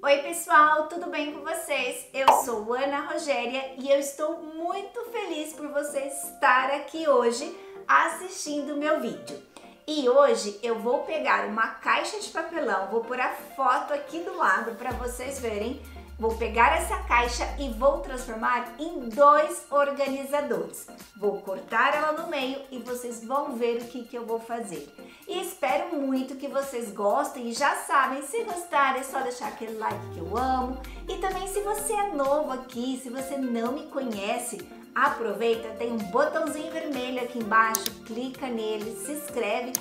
Oi pessoal, tudo bem com vocês? Eu sou Ana Rogéria e eu estou muito feliz por você estar aqui hoje assistindo o meu vídeo. E hoje eu vou pegar uma caixa de papelão, vou pôr a foto aqui do lado para vocês verem. Vou pegar essa caixa e vou transformar em dois organizadores. Vou cortar ela no meio e vocês vão ver o que eu vou fazer. E espero muito que vocês gostem e já sabem, se gostar é só deixar aquele like que eu amo. E também se você é novo aqui, se você não me conhece, aproveita, tem um botãozinho vermelho aqui embaixo, clica nele, se inscreve,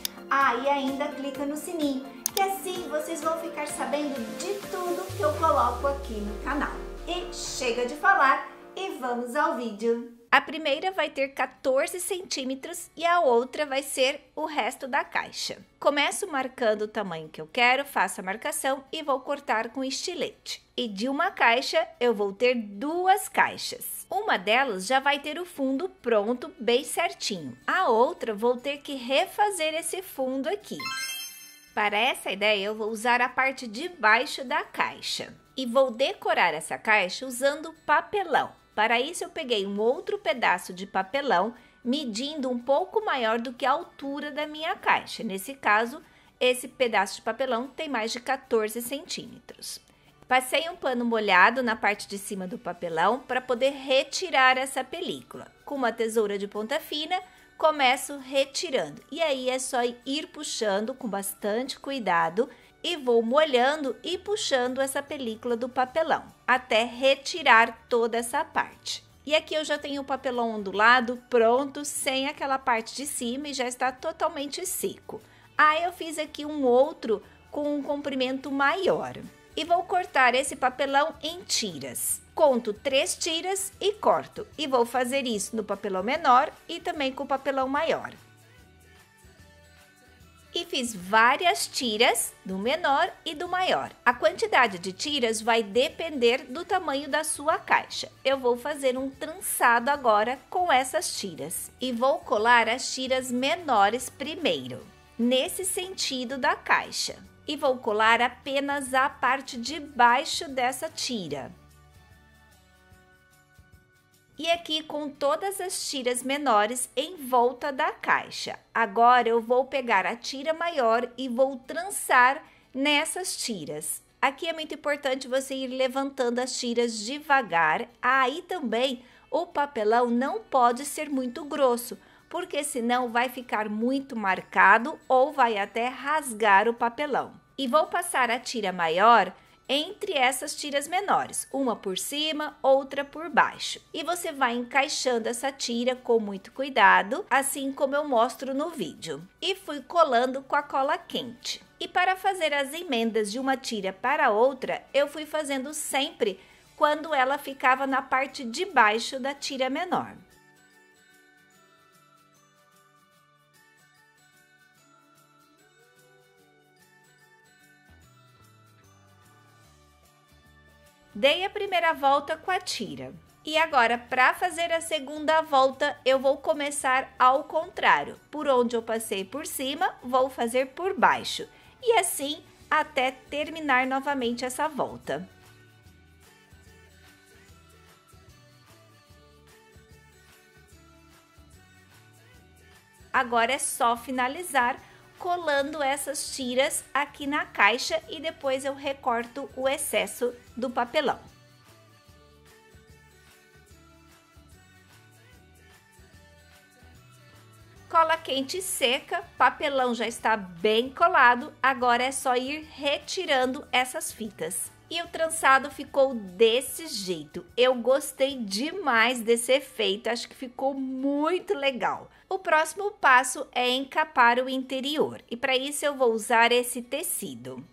e ainda clica no sininho. Que assim vocês vão ficar sabendo de tudo que eu coloco aqui no canal. E chega de falar e vamos ao vídeo. A primeira vai ter 14 centímetros e a outra vai ser o resto da caixa. Começo marcando o tamanho que eu quero, faço a marcação e vou cortar com estilete. E de uma caixa eu vou ter duas caixas. Uma delas já vai ter o fundo pronto bem certinho. A outra vou ter que refazer esse fundo aqui. Para essa ideia, eu vou usar a parte de baixo da caixa e vou decorar essa caixa usando papelão. Para isso, eu peguei um outro pedaço de papelão, medindo um pouco maior do que a altura da minha caixa. Nesse caso, esse pedaço de papelão tem mais de 14 centímetros. Passei um pano molhado na parte de cima do papelão para poder retirar essa película. Com uma tesoura de ponta fina, começo retirando e aí é só ir puxando com bastante cuidado e vou molhando e puxando essa película do papelão até retirar toda essa parte. E aqui eu já tenho o papelão ondulado pronto, sem aquela parte de cima e já está totalmente seco. Aí eu fiz aqui um outro com um comprimento maior e vou cortar esse papelão em tiras. Conto 3 tiras e corto. E vou fazer isso no papelão menor e também com o papelão maior. E fiz várias tiras do menor e do maior. A quantidade de tiras vai depender do tamanho da sua caixa. Eu vou fazer um trançado agora com essas tiras. E vou colar as tiras menores primeiro, nesse sentido da caixa. E vou colar apenas a parte de baixo dessa tira. E aqui com todas as tiras menores em volta da caixa. Agora eu vou pegar a tira maior e vou trançar nessas tiras. Aqui é muito importante você ir levantando as tiras devagar. Aí também o papelão não pode ser muito grosso, porque senão vai ficar muito marcado ou vai até rasgar o papelão. E vou passar a tira maior entre essas tiras menores, uma por cima, outra por baixo. E você vai encaixando essa tira com muito cuidado, assim como eu mostro no vídeo. E fui colando com a cola quente. E para fazer as emendas de uma tira para outra, eu fui fazendo sempre quando ela ficava na parte de baixo da tira menor. Dei a primeira volta com a tira. E agora, para fazer a segunda volta, eu vou começar ao contrário. Por onde eu passei por cima, vou fazer por baixo. E assim, até terminar novamente essa volta. Agora é só finalizar colando essas tiras aqui na caixa e depois eu recorto o excesso do papelão. Cola quente seca, papelão já está bem colado, agora é só ir retirando essas fitas. E o trançado ficou desse jeito. Eu gostei demais desse efeito, acho que ficou muito legal. O próximo passo é encapar o interior e para isso eu vou usar esse tecido.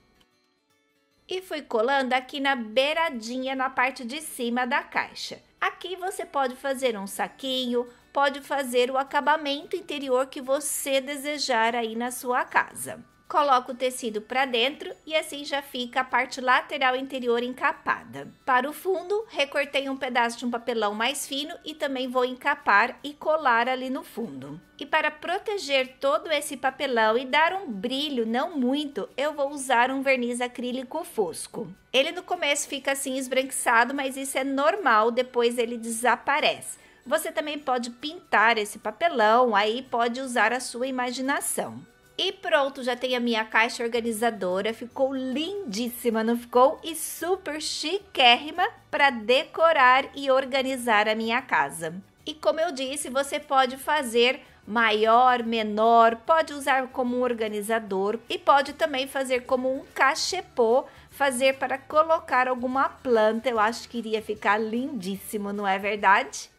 E fui colando aqui na beiradinha, na parte de cima da caixa. Aqui você pode fazer um saquinho, pode fazer o acabamento interior que você desejar aí na sua casa. coloco o tecido para dentro e assim já fica a parte lateral interior encapada. Para o fundo, recortei um pedaço de um papelão mais fino e também vou encapar e colar ali no fundo. E para proteger todo esse papelão e dar um brilho, não muito, eu vou usar um verniz acrílico fosco. Ele no começo fica assim esbranquiçado, mas isso é normal, depois ele desaparece. Você também pode pintar esse papelão, aí pode usar a sua imaginação. E pronto, já tem a minha caixa organizadora, ficou lindíssima, não ficou? E super chiquérrima para decorar e organizar a minha casa. E como eu disse, você pode fazer maior, menor, pode usar como um organizador e pode também fazer como um cachepô, fazer para colocar alguma planta, eu acho que iria ficar lindíssimo, não é verdade?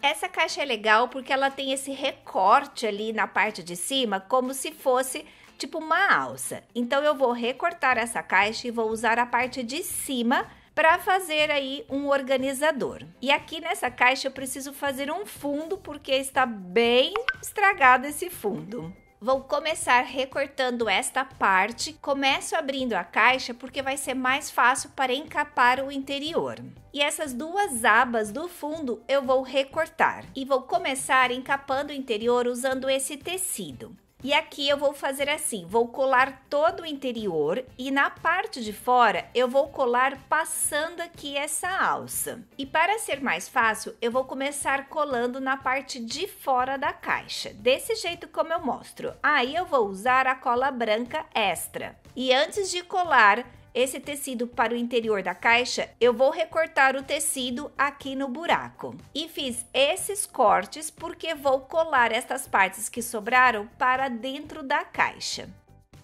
Essa caixa é legal porque ela tem esse recorte ali na parte de cima, como se fosse tipo uma alça. Então eu vou recortar essa caixa e vou usar a parte de cima para fazer aí um organizador. E aqui nessa caixa eu preciso fazer um fundo porque está bem estragado esse fundo. Vou começar recortando esta parte, começo abrindo a caixa porque vai ser mais fácil para encapar o interior. E essas duas abas do fundo eu vou recortar e vou começar encapando o interior usando esse tecido. E aqui eu vou fazer assim, vou colar todo o interior e na parte de fora eu vou colar passando aqui essa alça. E para ser mais fácil, eu vou começar colando na parte de fora da caixa, desse jeito como eu mostro. Aí eu vou usar a cola branca extra. E antes de colar esse tecido para o interior da caixa, eu vou recortar o tecido aqui no buraco. E fiz esses cortes porque vou colar estas partes que sobraram para dentro da caixa.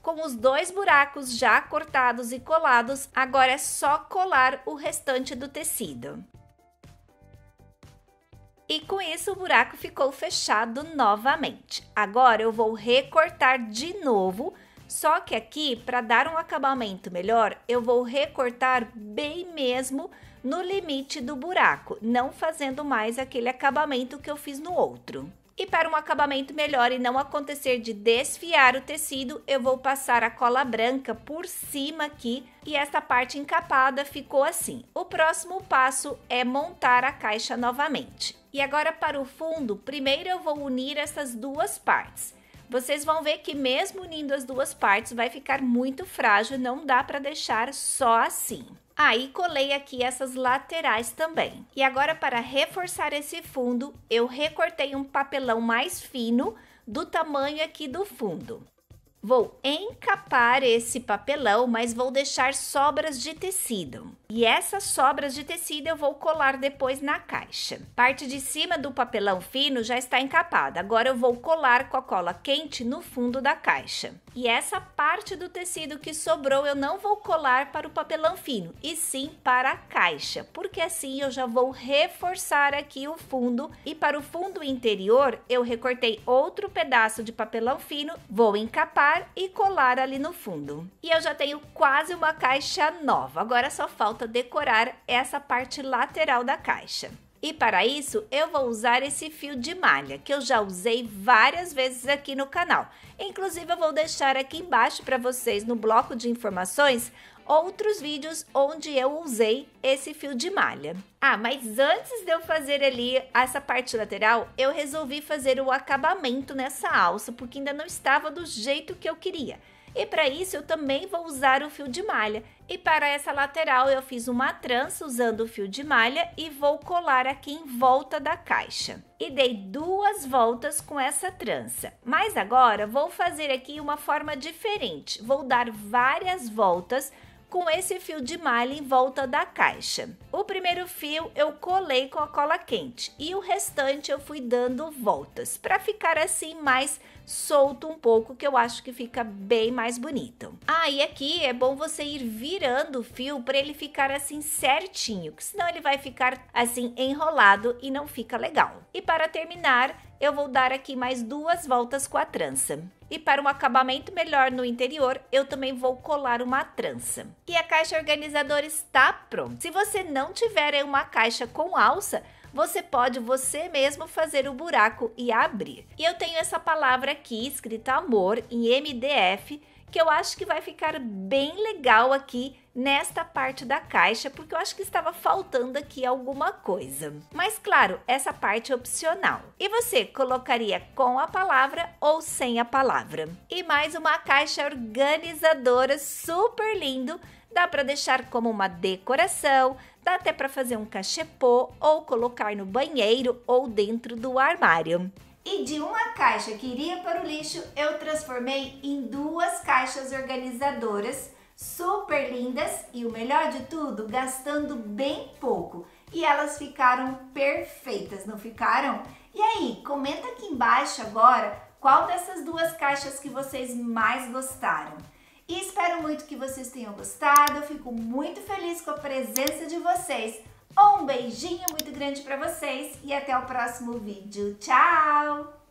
Com os dois buracos já cortados e colados, agora é só colar o restante do tecido. E com isso o buraco ficou fechado novamente. Agora eu vou recortar de novo. Só que aqui, para dar um acabamento melhor, eu vou recortar bem mesmo no limite do buraco, não fazendo mais aquele acabamento que eu fiz no outro. E para um acabamento melhor e não acontecer de desfiar o tecido, eu vou passar a cola branca por cima aqui e essa parte encapada ficou assim. O próximo passo é montar a caixa novamente. E agora para o fundo, primeiro eu vou unir essas duas partes. Vocês vão ver que mesmo unindo as duas partes vai ficar muito frágil, não dá para deixar só assim. Aí colei aqui essas laterais também. E agora para reforçar esse fundo, eu recortei um papelão mais fino do tamanho aqui do fundo. Vou encapar esse papelão, mas vou deixar sobras de tecido. E essas sobras de tecido eu vou colar depois na caixa. Parte de cima do papelão fino já está encapada. Agora eu vou colar com a cola quente no fundo da caixa. E essa parte do tecido que sobrou eu não vou colar para o papelão fino, e sim para a caixa. Porque assim eu já vou reforçar aqui o fundo. E para o fundo interior eu recortei outro pedaço de papelão fino, vou encapar e colar ali no fundo. E eu já tenho quase uma caixa nova, agora só falta decorar essa parte lateral da caixa. E para isso eu vou usar esse fio de malha que eu já usei várias vezes aqui no canal. Inclusive eu vou deixar aqui embaixo para vocês no bloco de informações outros vídeos onde eu usei esse fio de malha. Ah, mas antes de eu fazer ali essa parte lateral, eu resolvi fazer o acabamento nessa alça porque ainda não estava do jeito que eu queria. E para isso eu também vou usar o fio de malha. E para essa lateral eu fiz uma trança usando o fio de malha e vou colar aqui em volta da caixa. E dei duas voltas com essa trança. Mas agora vou fazer aqui uma forma diferente. Vou dar várias voltas com esse fio de malha em volta da caixa. O primeiro fio eu colei com a cola quente e o restante eu fui dando voltas para ficar assim mais solto um pouco, que eu acho que fica bem mais bonito. Ah, e aqui é bom você ir virando o fio para ele ficar assim certinho, que senão ele vai ficar assim enrolado e não fica legal. E para terminar, eu vou dar aqui mais duas voltas com a trança. E para um acabamento melhor no interior, eu também vou colar uma trança. E a caixa organizadora está pronta. Se você não tiver uma caixa com alça, você pode você mesmo fazer o buraco e abrir. E eu tenho essa palavra aqui, escrita amor, em MDF, que eu acho que vai ficar bem legal aqui nesta parte da caixa, porque eu acho que estava faltando aqui alguma coisa. Mas claro, essa parte é opcional. E você colocaria com a palavra ou sem a palavra? E mais uma caixa organizadora, super lindo. Dá para deixar como uma decoração, dá até para fazer um cachepô ou colocar no banheiro ou dentro do armário. E de uma caixa que iria para o lixo, eu transformei em duas caixas organizadoras super lindas e o melhor de tudo, gastando bem pouco. E elas ficaram perfeitas, não ficaram? E aí, comenta aqui embaixo agora qual dessas duas caixas que vocês mais gostaram. E espero muito que vocês tenham gostado, eu fico muito feliz com a presença de vocês. Um beijinho muito grande para vocês e até o próximo vídeo. Tchau!